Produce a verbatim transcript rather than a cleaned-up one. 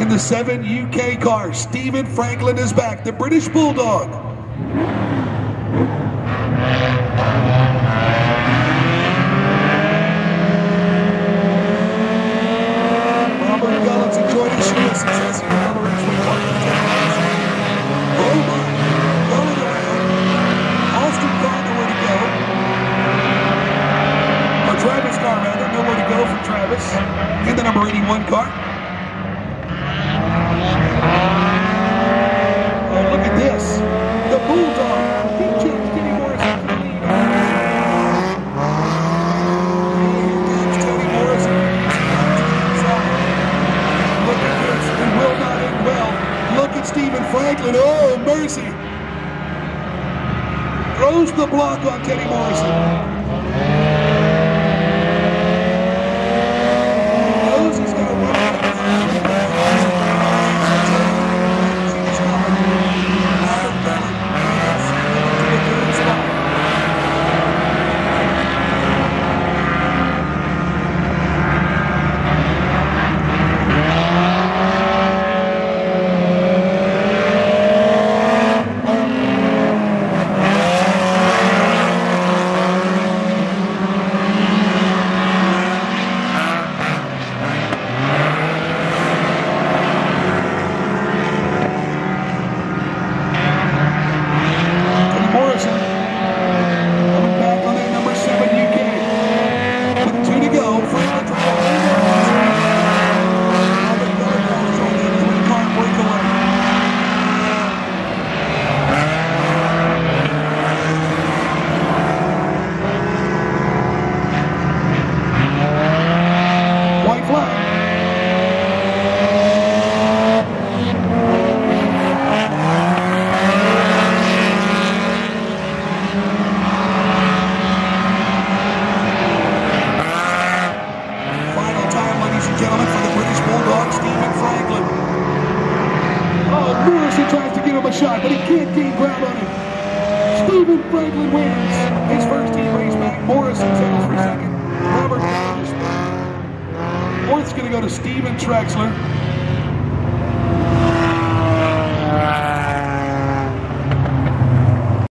in the seven U K car. Stephen Franklin is back, the British Bulldog. Robert Collins enjoyed his short success. Travis car, rather, nowhere to go for Travis in the number eighty-one car. Oh, look at this. The Bulldog. He changed Kenny Morrison to the lead. Kenny Morrison. Look at this. It will not end well. Look at Stephen Franklin. Oh, mercy. Throws the block on Kenny Morrison. Shot, but he can't gain ground on him. Stephen Franklin wins his first team race back. Morrison tails for second. Robert Collins. Fourth's going to go to Stephen Traxler.